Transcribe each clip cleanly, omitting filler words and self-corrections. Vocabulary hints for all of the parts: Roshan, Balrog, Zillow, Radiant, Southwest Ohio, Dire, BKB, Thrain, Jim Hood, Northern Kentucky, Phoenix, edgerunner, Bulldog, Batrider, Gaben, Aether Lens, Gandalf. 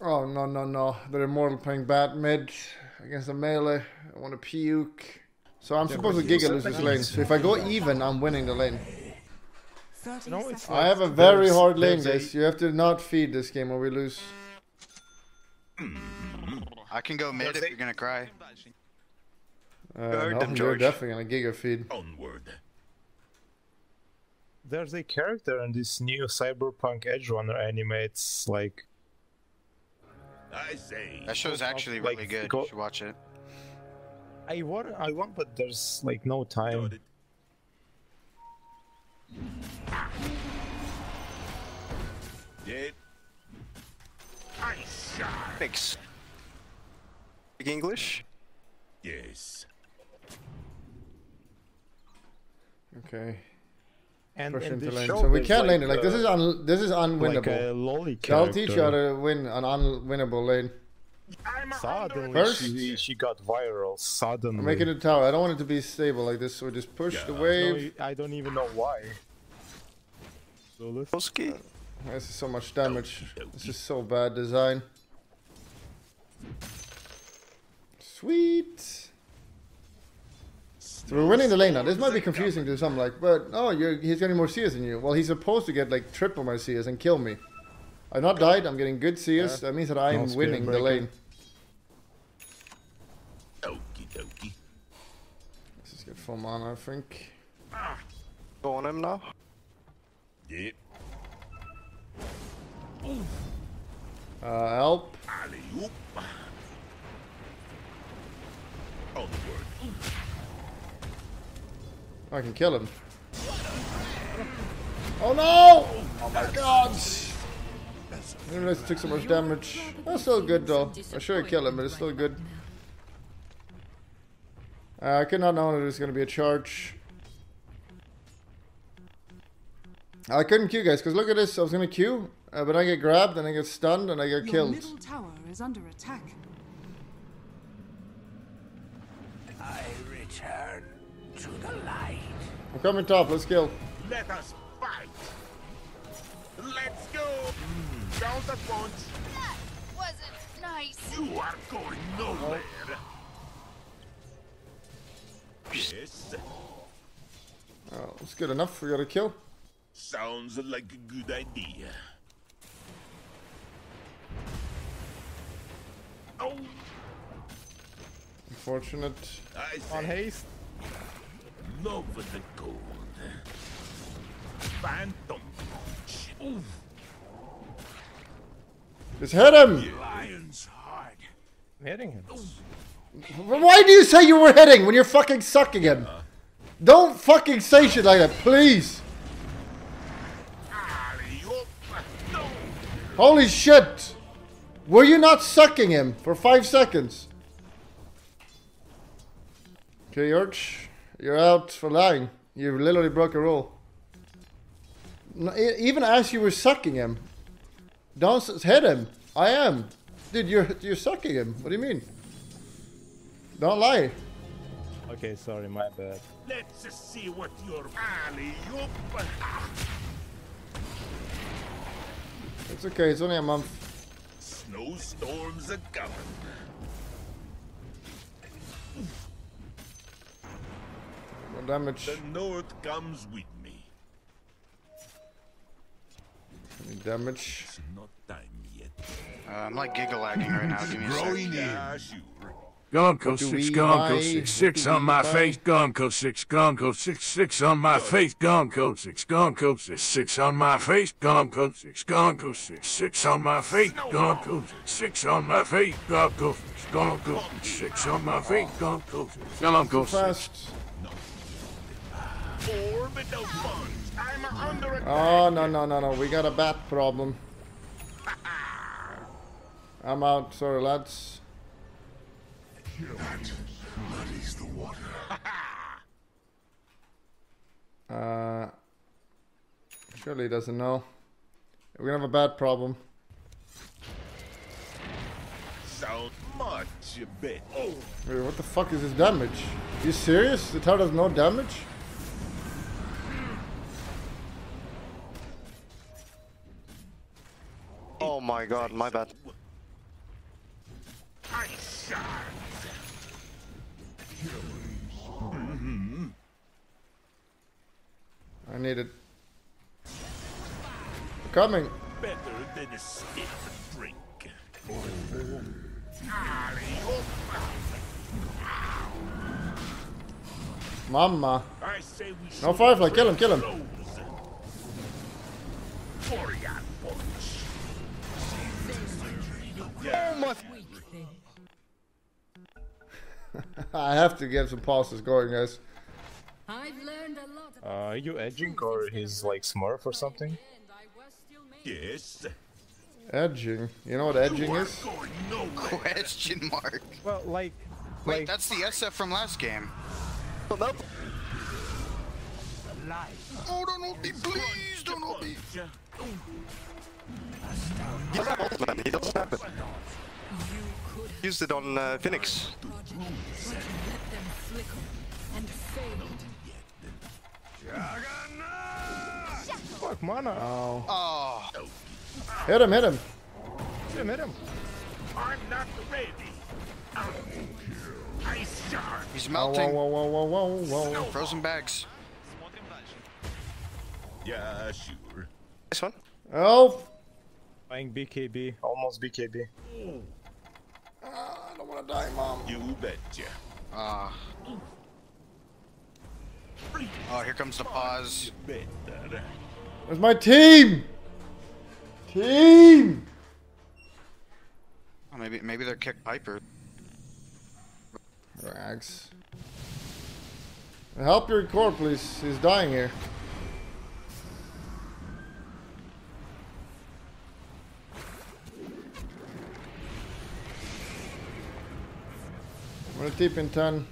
Oh, no, no, no. They're immortal playing bat mid against a melee. I want to puke. So I'm supposed to giga lose this lane. So if I go even, I'm winning the lane. I have a very hard lane, guys. You have to not feed this game or we lose. I can go mid if you're going to cry. No, you're definitely going to giga feed. Onward. There's a character in this new cyberpunk edgerunner anime. It's like... I say that show's actually really good. You should watch it. I want, but there's like no time. Dead. I shall fix. Speak English? Yes. Okay. And lane. So we can't lane it. Like this is unwinnable. Like they'll teach you how to win an unwinnable lane. Suddenly she got viral. Suddenly. I'm making a tower. I don't want it to be stable like this. So we just push the wave. No, I don't even know why. So let's. This is so much damage. This is so bad design. Sweet. So we're winning the lane now. This might be confusing to some, like, but oh, he's getting more CS than you. Well, he's supposed to get like triple my CS and kill me. I've not died. I'm getting good CS. That means that I'm winning the lane. Okie dokie. Let's just get full mana, I think. Go on him now. Yep. Help. Onward. I can kill him. Oh no! Oh my god! I didn't realize it took so much damage. That's still good though. I should kill him, but it's still good. I could not know that there's gonna be a charge. I couldn't Q, guys, because look at this. I was gonna Q, but I get grabbed and I get stunned and I get killed. Your middle tower is under attack. I return to the light. I'm coming top, let's kill. Let us fight. Let's go. Down the front. That wasn't nice. You are going nowhere. Yes. Oh, that's good enough. We got a kill. Sounds like a good idea. Oh. Unfortunate. On haste. Love the gold. Phantom punch. Oof. Just hit him! Lion's hard. I'm hitting him. Why do you say you were hitting when you're fucking sucking him? Don't fucking say shit like that, please! Holy shit! Were you not sucking him for 5 seconds? Okay, Urch. You're out for lying. You literally broke a rule. Even as you were sucking him. Don't hit him. I am. Dude, you're sucking him. What do you mean? Don't lie. Okay, sorry, my bad. Let's just see what your alley-oop. It's okay, it's only a month. Snowstorms are coming. No damage. The north comes with me. Any damage? It's not time yet. I'm like giga lagging right now. Give me a second. Gonco 6 on my face. Gonco 6 on my face. Gonco 6 on my face. Gonco 6 on my face. Gonco 6 on my face. Gonco 6 on my face. Gonco 6. Oh no no no no! We got a bat problem. I'm out. Sorry, lads. That muddies the water. Surely he doesn't know. We're gonna have a bad problem. Sound much a bit. Wait, what the fuck is this damage? Are you serious? The tower does no damage? my god, my bad. I need it. Coming. Better than a stiff drink. Mama. No Firefly, kill him, kill him. Oh my. I have to get some pauses going, guys. I've learned a lot. Are you edging or he's like smurf or something? Yes. Edging. You know what edging is? Question mark. Well, like. Wait, like, that's the SF from last game. Oh, nope. Oh, don't ult me, please, don't ult me. He doesn't have it. Used it on Phoenix. Fuck, mana. Oh. Oh. Hit him, hit him. Hit him, hit him. I'm not ready. He's melting. Whoa, whoa, whoa, whoa, whoa, whoa. Frozen bags. Yeah, sure. This one? Oh! Buying BKB. Almost BKB. I don't wanna die, mom. You betcha. Oh, here comes the pause. Where's my team? Team! Oh, maybe they're kick Piper. Rags. Help your core, please. He's dying here. I'm gonna TP in 10.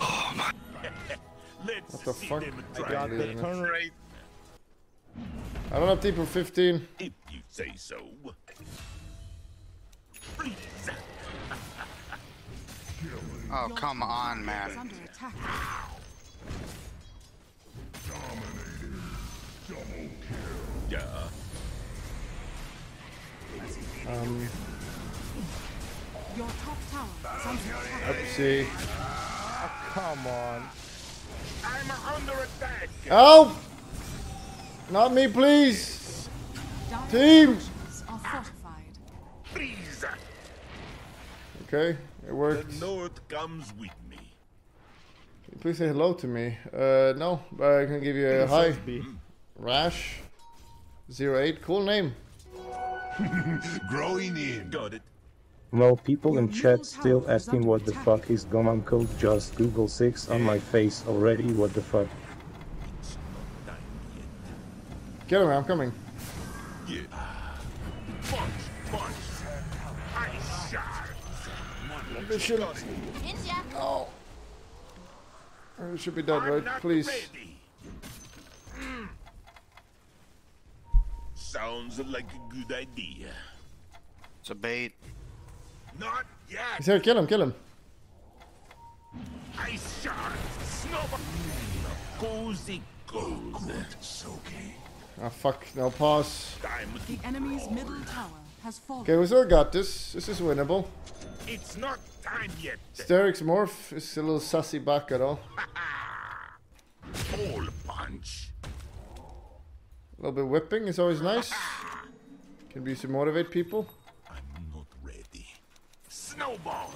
Oh my. What the fuck? I got the turn rate. I don't have TP in 15. If you say so. Oh, come on, man. Yeah. Your top tower. Let's see. Oh, come on. I'm under attack. Help! Not me, please. Team. Freeze. Okay, it worked. The North comes with me. Can you please say hello to me? No, but I can give you a hi. Rash. 08, cool name. Growing in. Got it. No, people in chat still asking what the fuck is Gonco just Google 6 on my face already, what the fuck. Get him, I'm coming. Yeah. Punch, punch. I shot. Oh. It should be dead, right? Please. Sounds like a good idea. It's a bait. Not yet. He's here. Kill him. Kill him. I shot. Snowball. Cozy gold. It's okay. Ah, fuck. Now pause. The enemy's middle tower has fallen. Okay, we still got this. This is winnable. It's not time yet. Sterix Morph is a little sussy back at all. Hole punch. A little bit whipping is always nice. Can be used to motivate people. I'm not ready. Snowball.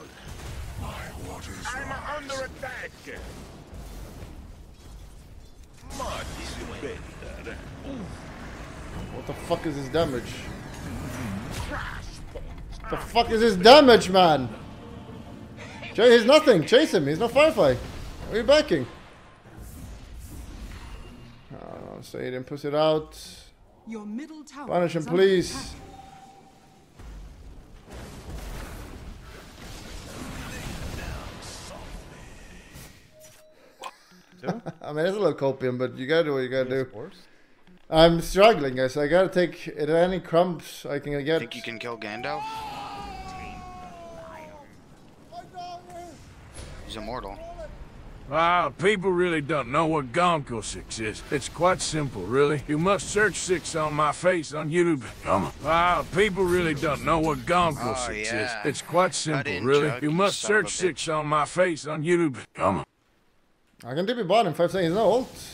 My water's under attack. Mud is better. What the fuck is this damage? What the fuck is this damage, man? He's nothing. Chase him. He's not Firefly. Are you backing? Say it and push it out. Your middle tower. Punish him, please. I mean, it's a little copium, but you gotta do what you gotta do. I'm struggling, guys. I gotta take any crumbs I can get. Think you can kill Gandalf? He's immortal. Wow, people really don't know what Gonco 6 is. It's quite simple, really. You must search 6 on my face on YouTube. Wow, people really don't know what Gonco 6 is. It's quite simple, really. You must search 6 on my face on YouTube. I can dip it bottom in 5 seconds, no ult.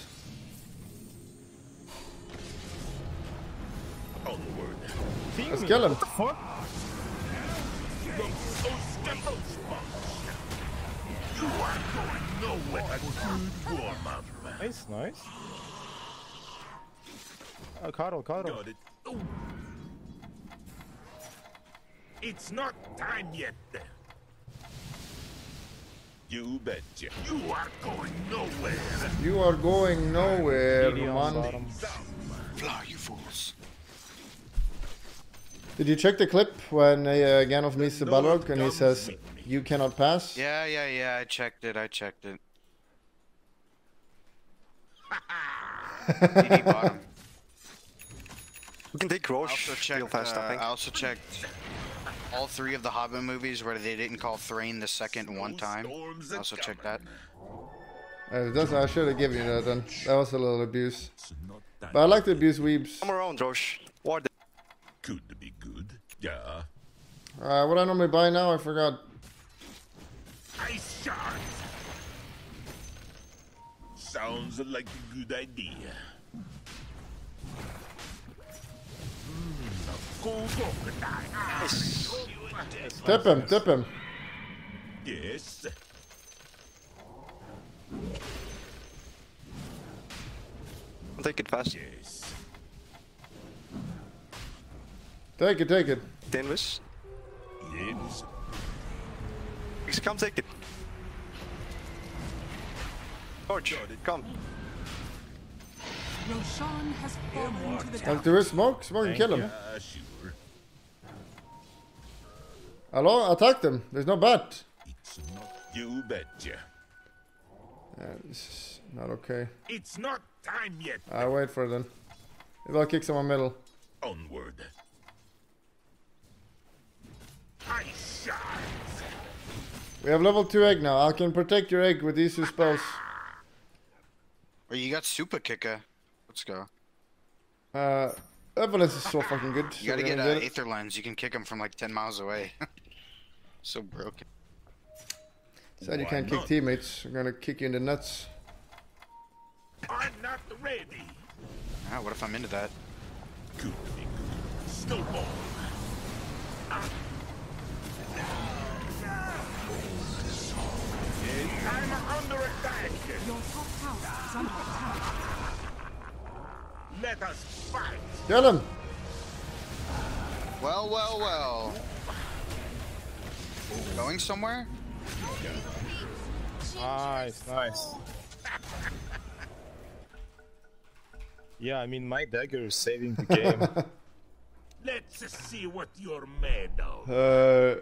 Let's kill him. Nice, nice. Oh, cuddle. Got it. Oh. It's not time yet. You betcha. You are going nowhere. You are going nowhere, man. Fly, you fools. Did you check the clip when Gandalf meets the Balrog and he says, "You cannot pass"? Yeah. I checked it. DD bottom. We can take Roche real fast, I think. I also checked all 3 of the Hobbit movies where they didn't call Thrain the second one time. I also checked that. I should have given you that then. That was a little abuse. But I like to abuse weebs. I'm around, Roche. Ward. Could be good. Yeah. What I normally buy now, I forgot. Ice shards. Sounds like a good idea. Tip him. Yes. I'll take it fast. Yes. Take it. Danvers. Yes. Come take it. Torch, come. Roshan has fallen to the top. There is smoke. Smoke and kill him. Sure. Hello? Attack them. There's no bat. You betcha. This is not okay. It's not time yet. I wait for them. Maybe I'll kick someone middle. Onward. I shot. We have level 2 egg now. I can protect your egg with these 2 spells. Oh, you got super kicker. Let's go. Aether Lens is so fucking good. You gotta get an Aether Lens. You can kick him from like 10 miles away. So broken. Said you can't kick teammates. I'm gonna kick you in the nuts. I'm not ready. Ah, what if I'm into that? Good. Snowball. I'm under attack. Your top tower is under attack. Let us fight. Kill him. Well. Going somewhere? Nice. Yeah, I mean my dagger is saving the game. Let's see what you're made of.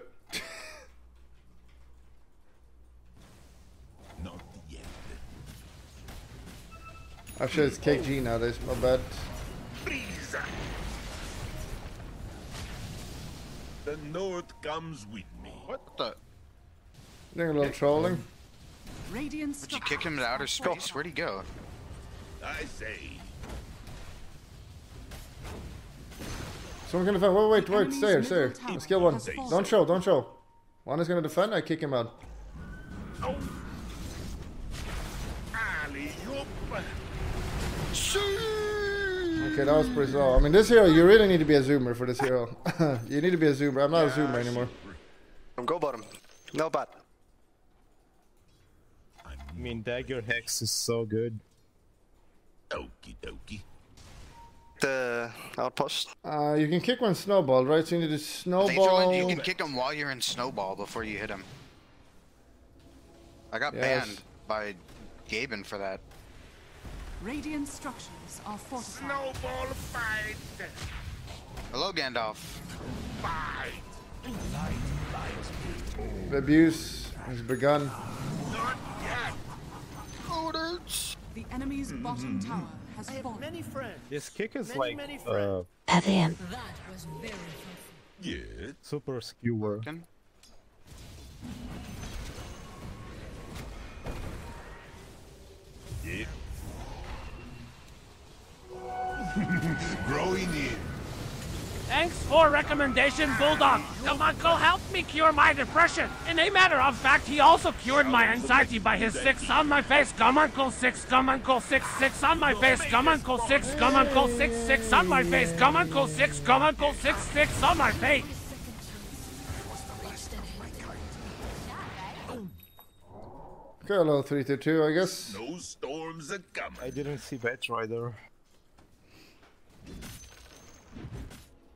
I'm sure it's KG nowadays, my bad. The north comes with me. What the? Doing a little trolling. Radiant. Would you kick him to outer space? Where'd he go? I say. Someone can defend. Wait. Stay here. Let's kill one. Don't show. One is gonna defend. I kick him out. Oh. Okay, that was pretty slow. I mean, this hero, you really need to be a zoomer for this hero. You need to be a zoomer. I'm not a zoomer anymore. Go bottom. No bot. I mean, dagger hex is so good. Okie dokie. The outpost. You can kick when snowballed, right? So you need to snowball. You can kick him while you're in snowball before you hit him. I got banned by Gaben for that. Radiant structures are fortified. Snowball fight! Hello, Gandalf. Fight! The abuse has begun. Not yet! Orders! The enemy's bottom tower has fallen. Many friends. This kick is many That was very yeah. Super skewer. Indeed. Growing in. Thanks for recommendation, Bulldog. Come on, go help me cure my depression. In a matter of fact, he also cured my anxiety by his 6 on my face. Gonco 6, Gonco 6 on my face. Gonco 6, Gonco 6 on my face. Gonco 6, Gonco 6 on my face. Okay, level 322, I guess. No storms are coming. I didn't see Batrider.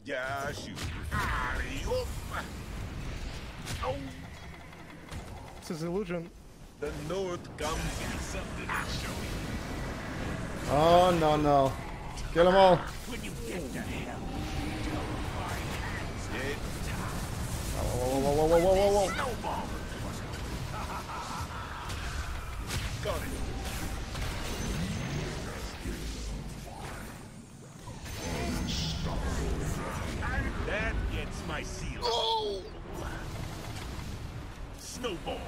Yeah, shoot. Oh. This is illusion. The north comes in something. Oh no no. Kill them all. When you get to hell, whoa. Got it. That gets my seal. Oh! Snowball.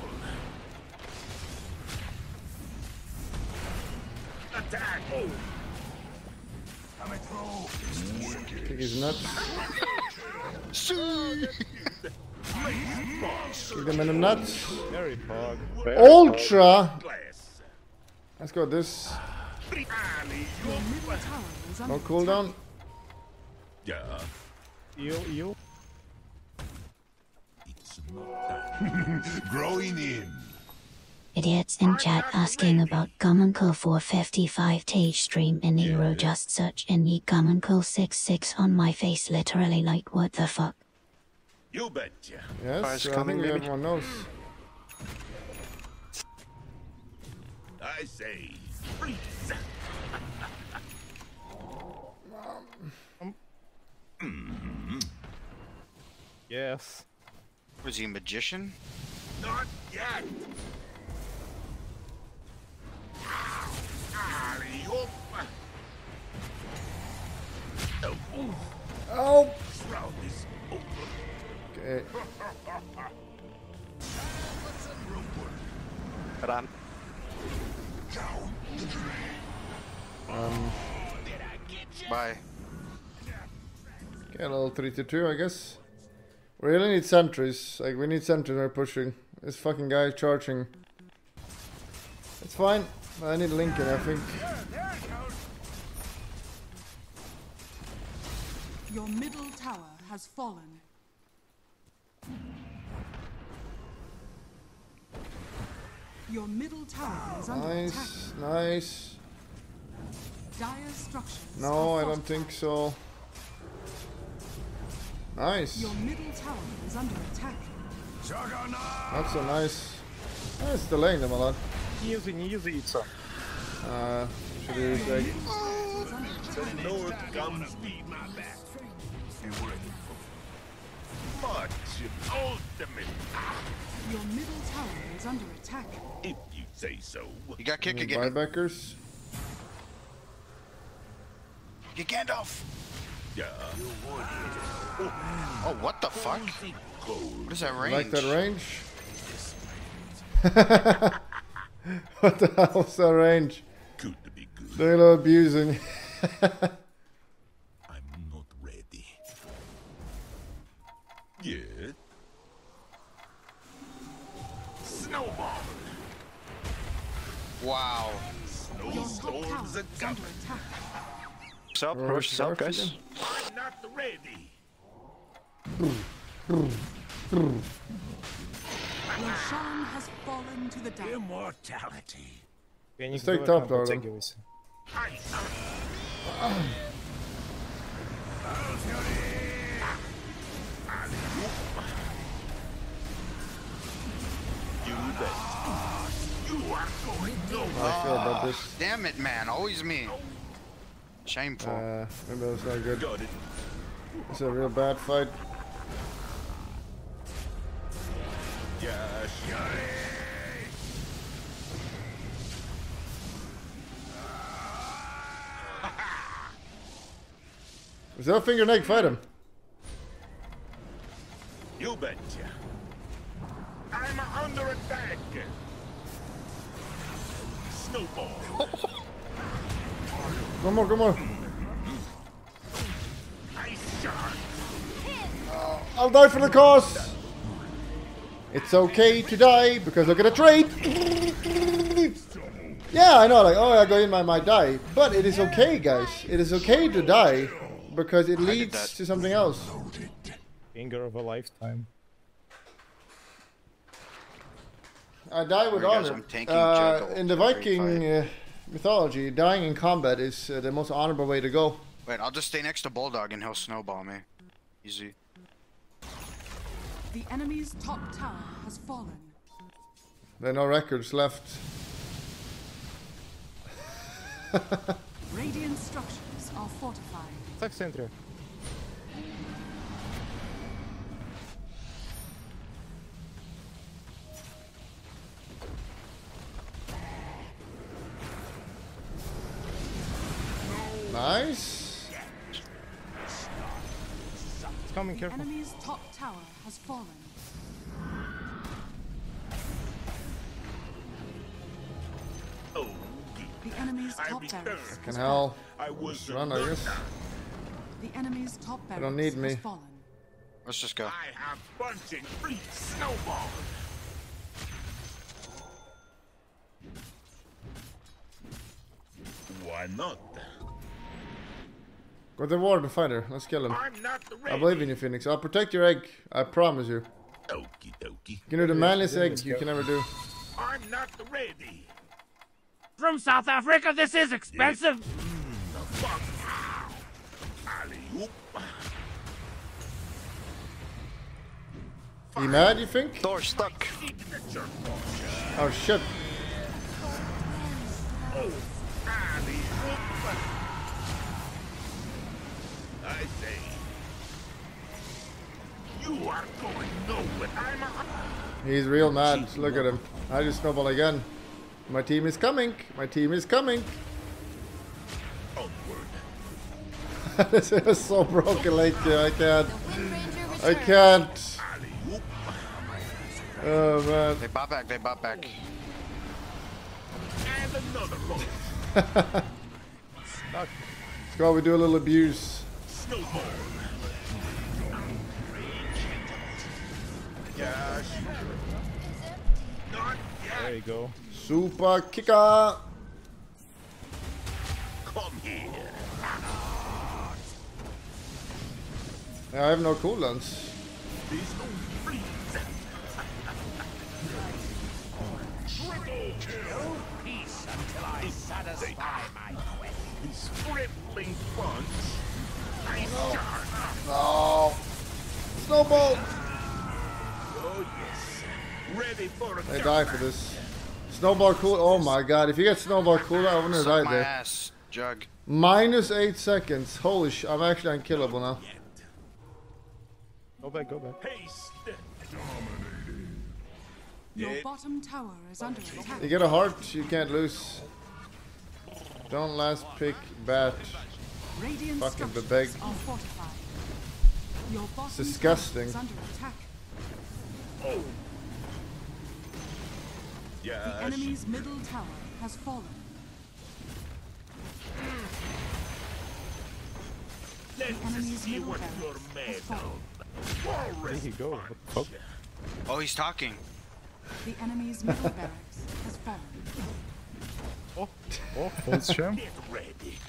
Attack! Oh! Coming through. Kick his nuts. Shoot! Kick them in the nuts. Very pog. Ultra! Let's go with this. No cooldown. Yeah. You. It's not growing in. Idiots in chat asking about Gonco 455 Tage stream in Euro. Just search any Gonco 66 on my face. Literally, like what the fuck? You betcha. Yes, I think everyone knows. I say, freeze. Yes. Was he a magician? Not yet. Oh. Okay. Run. Bye. Okay, a little 3-2, I guess. We really need sentries. Like, we need sentries when we're pushing. This fucking guy charging. It's fine. I need Lincoln, I think. Your middle tower has fallen. Your middle tower is under attack. Nice, nice. Dire structures. No, I don't think so. Nice. Your middle tower is under attack. Not so nice. It's delaying them a lot. Easy, easy, it's should we use like... The north comes beat my back. Much ultimate. Your middle tower is under attack. If you say so. You got kicked again. Linebackers. Get Gandalf. Yeah. Oh, what the fuck? What is that range? Like that range? What the hell is that range? Good to be good. They are abusing. I'm not ready. Yeah. Snowball. Wow. Snowstorms are coming. Up, rush up, guys. I'm not ready. Roshan has fallen to the dark. Immortality. Let's take top, darling. You bet. You are going nowhere. I feel about this. Damn it, man. Always me. Shameful. Maybe that's not good. It's a real bad fight. Yeah, sure. Is that a finger neck? Fight him. You betcha. I'm under attack. snowball. Come on, come on. I'll die for the cause. It's okay to die because I'm gonna trade. Yeah, I know. Like, oh, I go in, I might die, but it is okay, guys. It is okay to die because it leads to something else. Anger of a lifetime. I die with honor. In the Viking mythology, dying in combat is the most honorable way to go. Wait, I'll just stay next to Bulldog and he'll snowball me. Easy. The enemy's top tower has fallen. There are no records left. Radiant structures are fortified. Attack sentry. Nice. It's coming, careful. The enemy's top tower has fallen. Oh. The enemy's top tower. Can hell. I was run, I guess. The enemy's top tower. They don't need me. Let's just go. I have bunching free snowball. Why not? Go to the warden fighter. Let's kill him. I believe in you, Phoenix. I'll protect your egg. I promise you. Okie dokie. You know the manliest egg you can never do. I'm not ready. From South Africa, this is expensive. You mad? You think? Door stuck. Oh shit. Oh. I say, you are going nowhere. He's real mad. Look at him. I just snowball again. My team is coming. My team is coming. Onward. This is so broken lately. I can't. I can't. Oh man. They bought back. They bought back. And another one. Let's go. We do a little abuse. Snowball. There you go. Super kicker. Come here. I have no cooldowns. Triple kill. Peace until I satisfy my quest. His crippling punch. No. No. Snowball. Oh, yes. Ready for a die for this. Snowball cool. Oh my god. If you get snowball cooler, I wouldn't have died there. Ass, jug. Minus 8 seconds. Holy sh. I'm actually unkillable now. Go back, go back. Your bottom tower is under attack. You get a heart, you can't lose. Don't last pick bat. Radiant fucking bebeg. It's disgusting. Oh. Yeah, the enemy's middle tower has fallen. Let's see what you're made of. There you go. Oh. Oh, he's talking. The enemy's middle barracks has fallen. Oh, oh, it's sham. Get ready.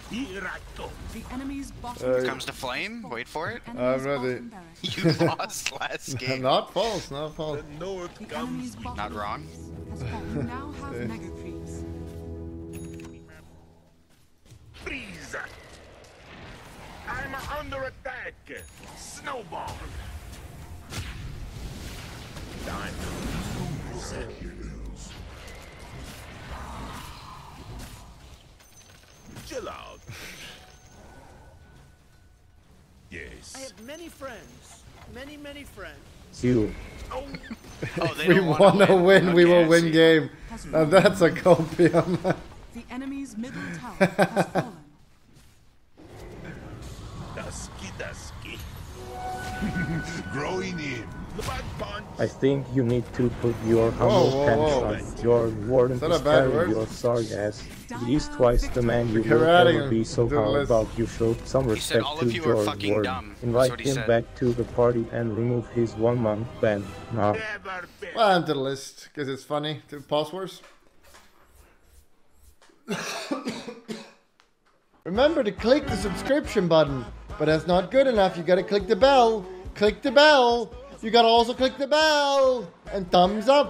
Here I go. The enemy's bottom comes to flame. Wait for it. I'm ready. You lost last game. Not false, not false. The comes. Not wrong. Now have mega freeze. Freeze. I'm under attack. Snowball. Dino. Chill out. Yes. I had many friends. Many, many friends. You. Oh, if we want to win, we will win game. Now that's a copium. The enemy's middle tower has fallen. Dusky, dusky. growing in. I think you need to put your humble pants on, your warden is carrying your sorry ass. He's twice the man you will ever be, so how about you show some respect to your warden. Invite him back to the party and remove his 1 month ban now. Well, I'm to the list, because it's funny to pause wars. Remember to click the subscription button, but that's not good enough, you gotta click the bell. Click the bell! You gotta also click the bell and thumbs up.